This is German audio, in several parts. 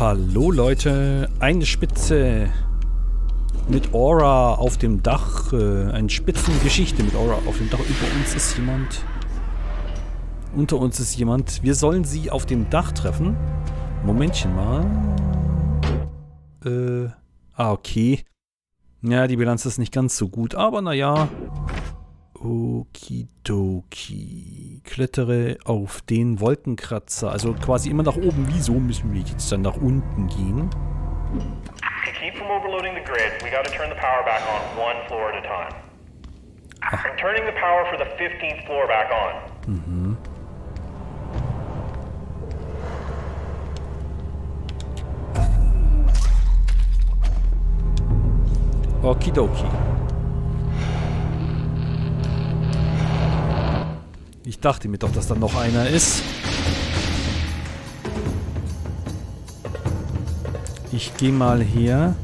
Hallo Leute, eine Spitze mit Ora auf dem Dach, eine Spitzengeschichte mit Ora auf dem Dach. Über uns ist jemand, unter uns ist jemand. Wir sollen sie auf dem Dach treffen. Momentchen mal. Okay. Ja, die Bilanz ist nicht ganz so gut, aber naja. Okidoki. Klettere auf den Wolkenkratzer. Also quasi immer nach oben. Wieso müssen wir jetzt dann nach unten gehen? Ach. Mhm. Okidoki. Ich dachte mir doch, dass da noch einer ist. Ich gehe mal her.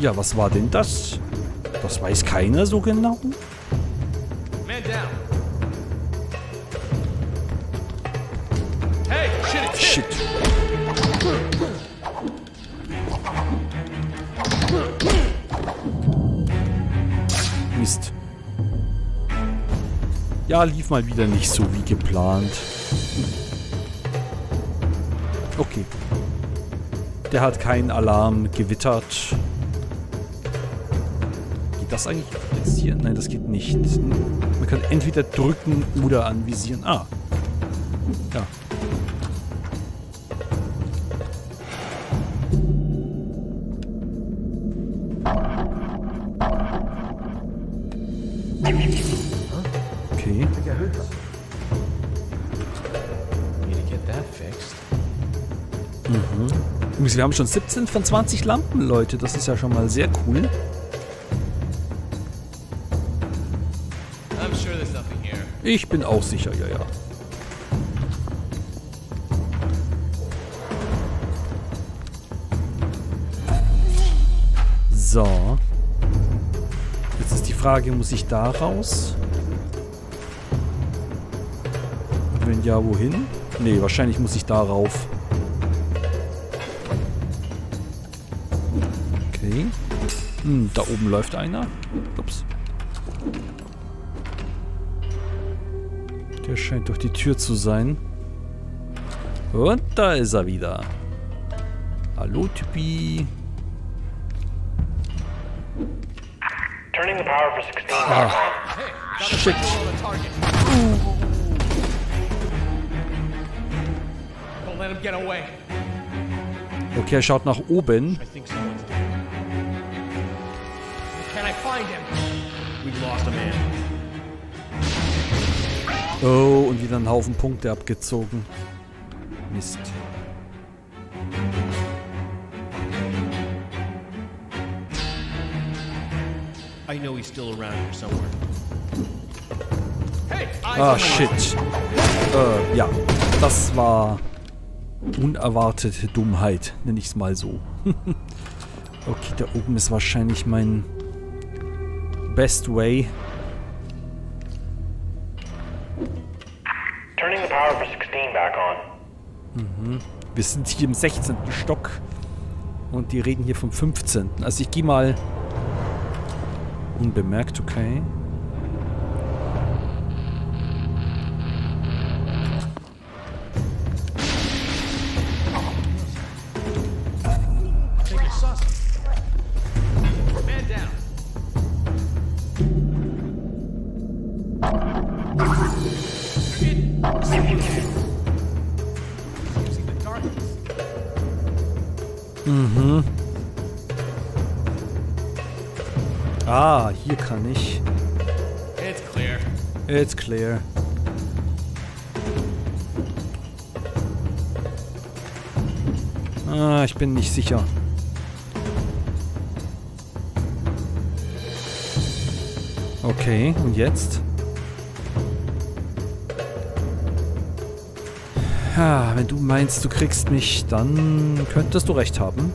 Ja, was war denn das? Das weiß keiner so genau. Shit. Mist. Ja, lief mal wieder nicht so wie geplant. Okay. Der hat keinen Alarm gewittert. Geht das eigentlich jetzt hier? Nein, das geht nicht. Man kann entweder drücken oder anvisieren. Ah. Ja. Okay. Mhm. Wir haben schon 17 von 20 Lampen, Leute. Das ist ja schon mal sehr cool. Ich bin auch sicher, ja. So. Jetzt ist die Frage, muss ich da raus? Wenn ja, wohin? Nee, wahrscheinlich muss ich da rauf. Okay. Hm, da oben läuft einer. Ups. Der scheint durch die Tür zu sein. Und da ist er wieder. Hallo, Typi. Ah. Shit. Okay, er schaut nach oben. Oh, und wieder einen Haufen Punkte abgezogen. Mist. Ah, shit. Ja, das war unerwartete Dummheit, nenne ich es mal so. Okay, da oben ist wahrscheinlich mein best way. Turning the power for 16 back on. Mhm. Wir sind hier im 16. Stock und die reden hier vom 15. Also ich gehe mal unbemerkt, okay. Mhm. Ah, hier kann ich. It's clear. It's clear. Ah, ich bin nicht sicher. Okay, und jetzt? Ja, wenn du meinst, du kriegst mich, dann könntest du recht haben.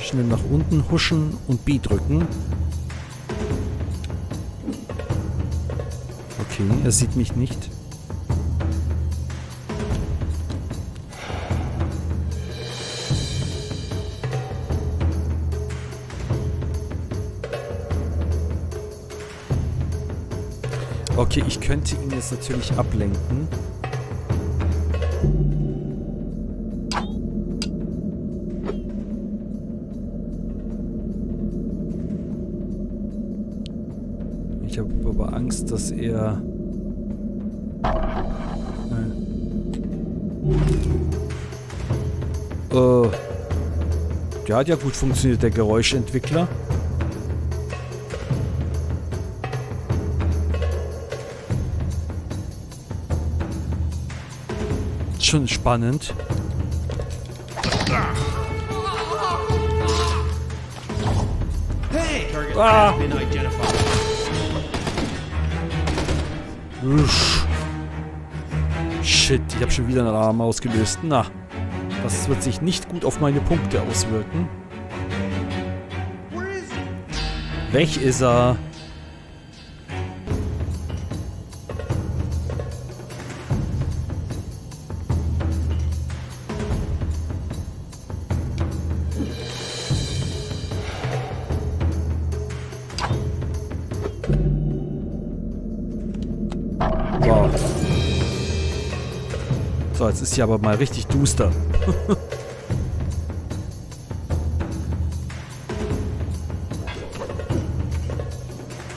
Schnell nach unten huschen und B drücken. Okay, er sieht mich nicht. Okay, ich könnte ihn jetzt natürlich ablenken. Ich habe aber Angst, dass er... Der hat ja gut funktioniert, der Geräuschentwickler. Schon spannend. Hey, Shit, ich habe schon wieder einen Alarm ausgelöst. Na, das wird sich nicht gut auf meine Punkte auswirken. Weg ist er. So, jetzt ist hier aber mal richtig duster.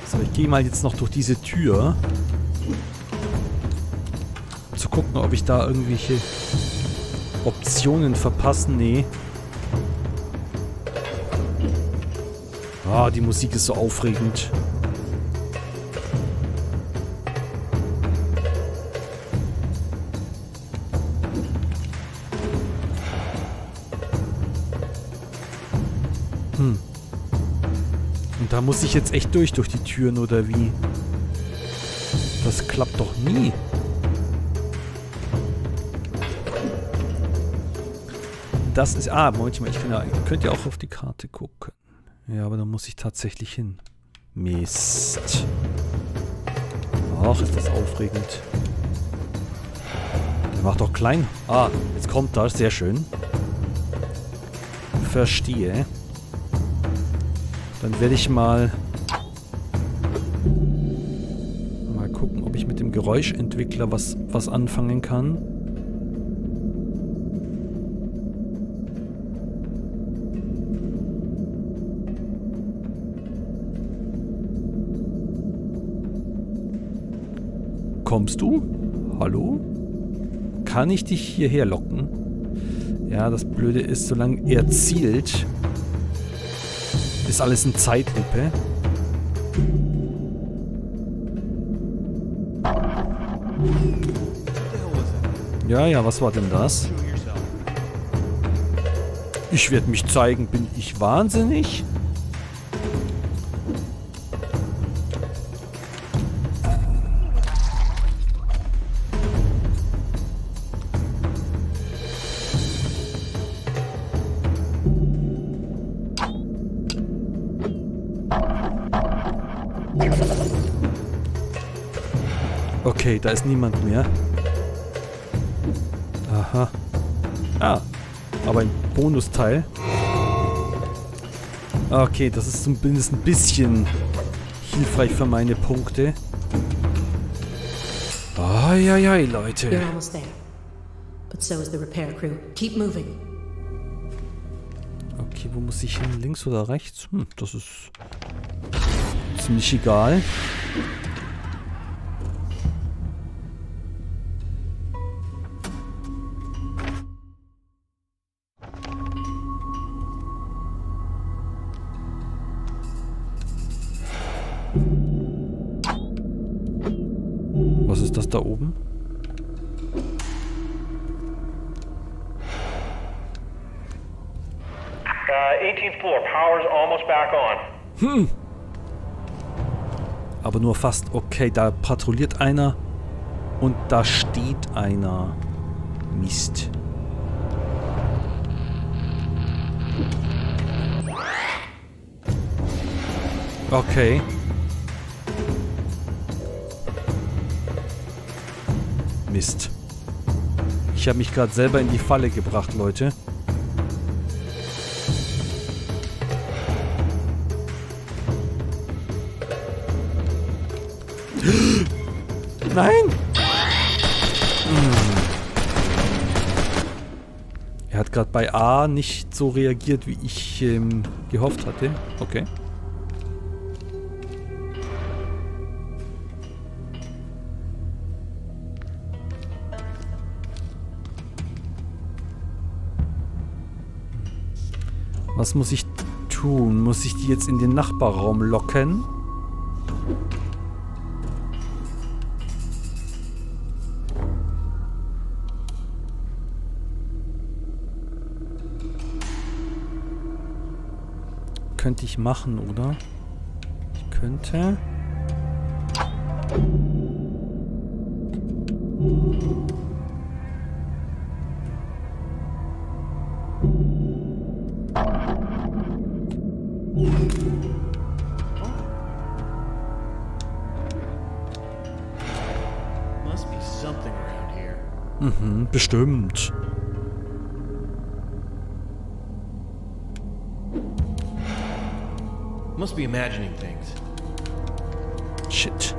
So, ich gehe mal jetzt noch durch diese Tür. Um zu gucken, ob ich da irgendwelche Optionen verpasse. Nee. Ah, die Musik ist so aufregend. Da muss ich jetzt echt durch die Türen, oder wie? Das klappt doch nie. Das ist... Ah, Moment mal, ich könnte ja auch auf die Karte gucken. Ja, aber da muss ich tatsächlich hin. Mist. Ach, ist das aufregend. Der macht doch klein. Ah, jetzt kommt das. Sehr schön. Verstehe. Dann werde ich mal gucken, ob ich mit dem Geräuschentwickler was anfangen kann. Kommst du? Hallo? Kann ich dich hierher locken? Ja, das Blöde ist, solange er zielt... Ist alles in Zeitlupe. Ja, was war denn das? Ich werde mich zeigen, bin ich wahnsinnig? Okay, da ist niemand mehr. Aha. Ah, aber ein Bonusteil. Okay, das ist zumindest ein bisschen hilfreich für meine Punkte. Ai, Leute. You're almost there. But so is the repair crew. Keep moving. Okay, wo muss ich hin? Links oder rechts? Das ist ziemlich egal. Was ist das da oben? Aber nur fast. Okay, da patrouilliert einer und da steht einer. Mist. Okay. Mist. Ich habe mich gerade selber in die Falle gebracht, Leute. Nein! Er hat gerade bei A nicht so reagiert, wie ich gehofft hatte. Okay. Was muss ich tun? Muss ich die jetzt in den Nachbarraum locken? Könnte ich machen, oder? Ich könnte... Bestimmt. Must be imagining things. Shit.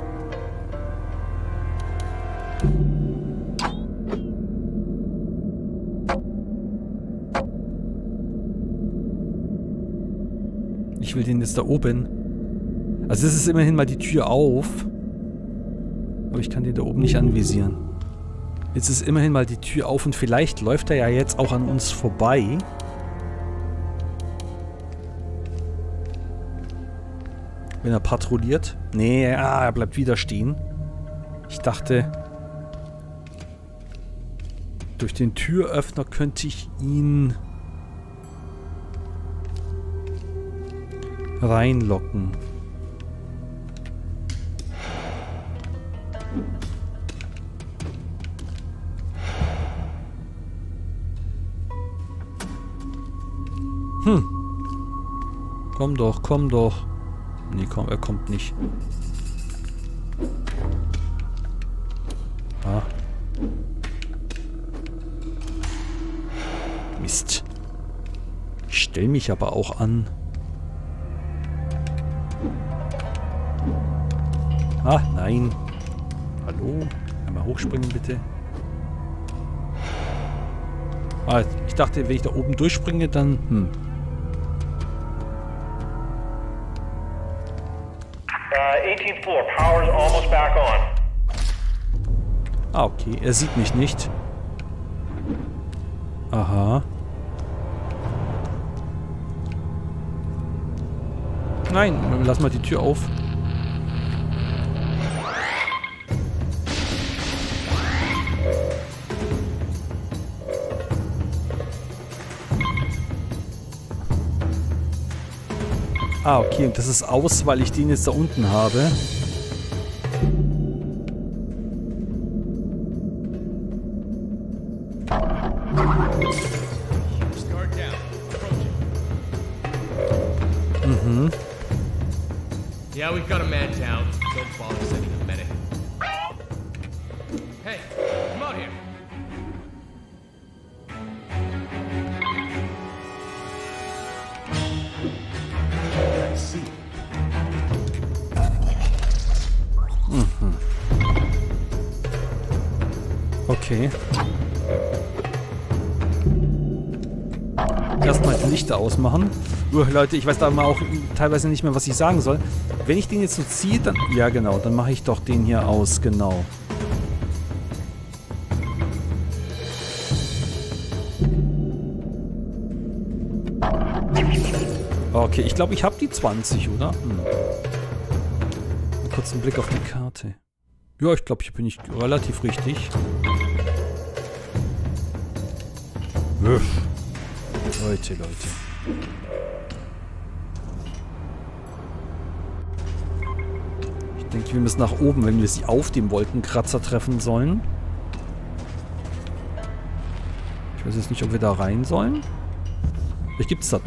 Ich will den jetzt da oben. Also es ist immerhin mal die Tür auf. Aber ich kann den da oben nicht anvisieren. Jetzt ist immerhin mal die Tür auf und vielleicht läuft er ja jetzt auch an uns vorbei. Wenn er patrouilliert. Nee, er bleibt wieder stehen. Ich dachte, durch den Türöffner könnte ich ihn reinlocken. Hm. Komm doch, komm doch. Nee, komm, er kommt nicht. Ah. Mist. Ich stell mich aber auch an. Ah, nein. Hallo? Einmal hochspringen, bitte. Ah, ich dachte, wenn ich da oben durchspringe, dann... Hm. Ah, okay. Er sieht mich nicht. Aha. Nein, lass mal die Tür auf. Ah, okay. Und das ist aus, weil ich den jetzt da unten habe. Okay. Erstmal die Lichter ausmachen. Leute, ich weiß da mal auch teilweise nicht mehr, was ich sagen soll. Wenn ich den jetzt so ziehe, dann... Ja, genau, dann mache ich doch den hier aus, genau. Okay, ich glaube, ich habe die 20, oder? Hm. Kurz einen Blick auf die Karte. Ja, ich glaube, hier bin ich relativ richtig. Uff. Leute, Leute. Ich denke, wir müssen nach oben, wenn wir sie auf dem Wolkenkratzer treffen sollen. Ich weiß jetzt nicht, ob wir da rein sollen. Vielleicht gibt's da...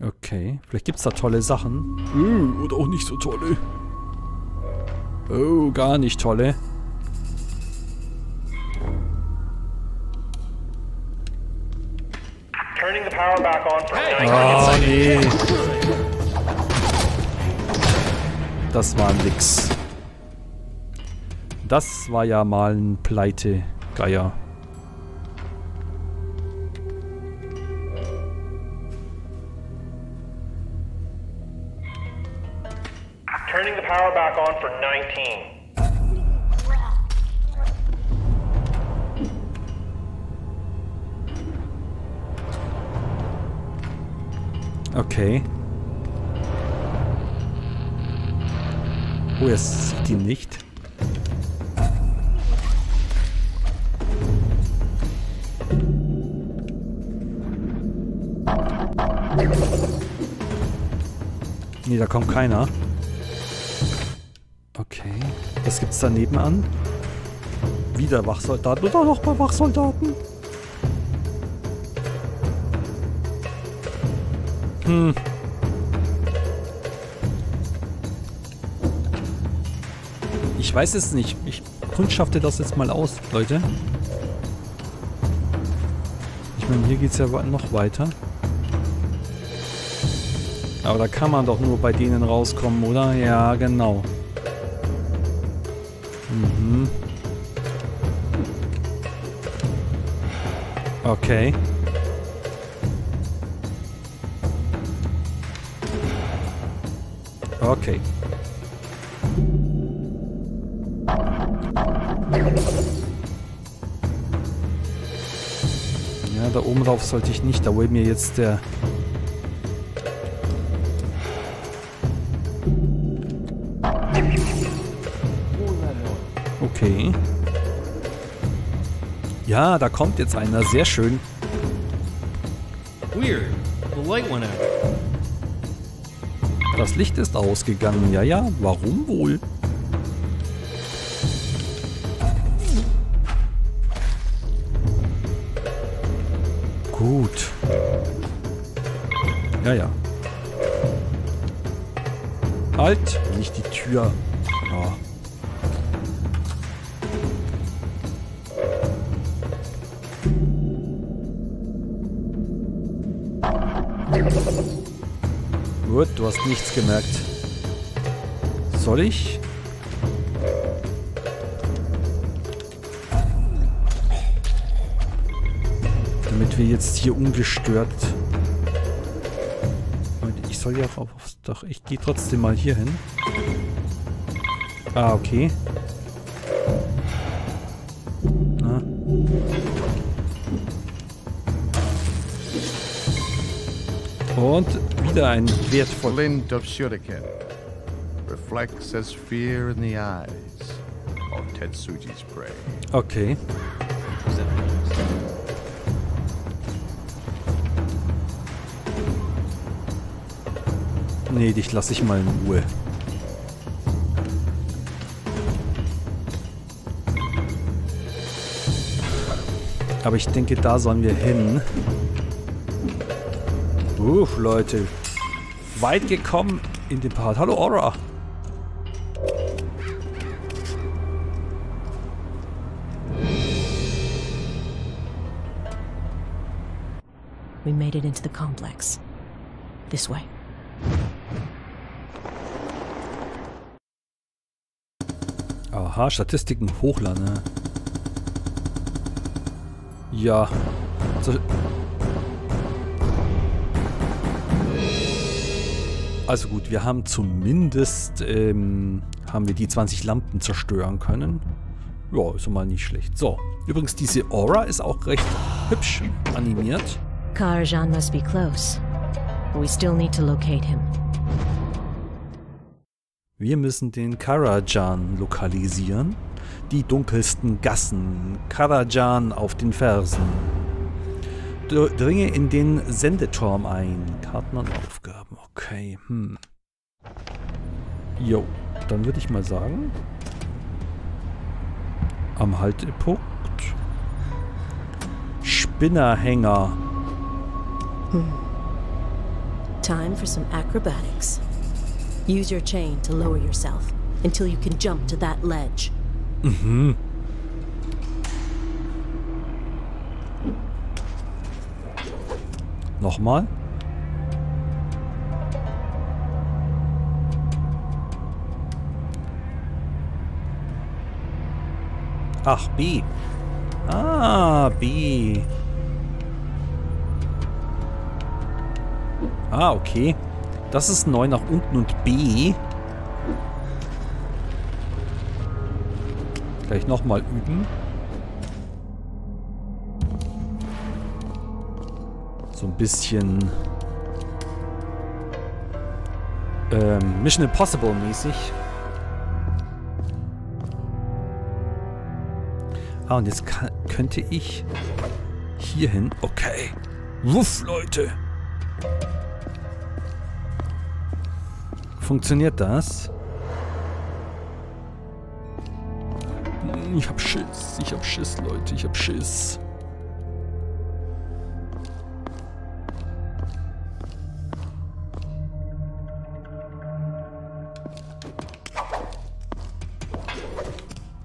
Okay, vielleicht gibt's da tolle Sachen. Oder auch nicht so tolle. Oh, gar nicht tolle. Oh nee. Das war nix. Das war ja mal ein Pleite-Geier. Turning the power back on for 19. Okay. Oh, er sieht ihn nicht. Nee, da kommt keiner. Okay. Was gibt's da nebenan? Wieder Wachsoldaten. Oder nochmal Wachsoldaten? Hm. Ich weiß es nicht. Ich kundschafte das jetzt mal aus, Leute. Ich meine, hier geht es ja noch weiter. Aber da kann man doch nur bei denen rauskommen, oder? Ja, genau. Mhm. Okay. Okay. Ja, da oben drauf sollte ich nicht. Da will mir jetzt der... Okay. Ja, da kommt jetzt einer. Sehr schön. Weird. The light went out. Das Licht ist ausgegangen. Ja, ja. Warum wohl? Gut. Ja, ja. Halt! Nicht die Tür. Oh. Gut, du hast nichts gemerkt. Soll ich? Damit wir jetzt hier ungestört... Ich soll ja auch aufs Dach... Ich gehe trotzdem mal hier hin. Ah, okay. Na. Und... wieder ein wertvoller Flint of Shuriken reflects as fear in the eyes of Tetsuji's prey. Okay. Nee, dich lasse ich mal in Ruhe. Aber ich denke, da sollen wir hin. Uff, Leute. Weit gekommen in dem Part. Hallo, Ora. We made it into the complex. This way. Aha, Statistiken hochladen. Ja. Also gut, wir haben zumindest haben wir die 20 Lampen zerstören können. Ja, ist mal nicht schlecht. So, übrigens diese Aura ist auch recht hübsch animiert. Karajan must be close. We still need to locate him. Wir müssen den Karajan lokalisieren. Die dunkelsten Gassen. Karajan auf den Fersen. Dringe in den Sendeturm ein. Karten und Aufgaben. Okay, hm. Jo, dann würde ich mal sagen. Am Haltepunkt. Spinnerhänger. Hm. Time for some acrobatics. Use your chain to lower yourself until you can jump to that ledge. Mhm. Nochmal. Ach, B. Ah, B. Ah, okay. Das ist 9 nach unten und B. Gleich nochmal üben. So ein bisschen Mission Impossible mäßig. Ah, und jetzt könnte ich hier hin. Okay. Wuff, Leute. Funktioniert das? Ich hab Schiss. Ich hab Schiss, Leute. Ich hab Schiss.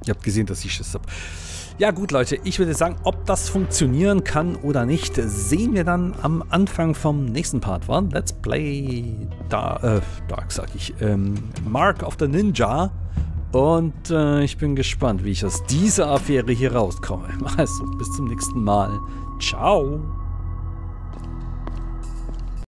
Ihr habt gesehen, dass ich Schiss hab. Ja gut, Leute, ich würde sagen, ob das funktionieren kann oder nicht, sehen wir dann am Anfang vom nächsten Part von Let's Play Dark, sag ich, Mark of the Ninja. Und ich bin gespannt, wie ich aus dieser Affäre hier rauskomme. Also, bis zum nächsten Mal. Ciao!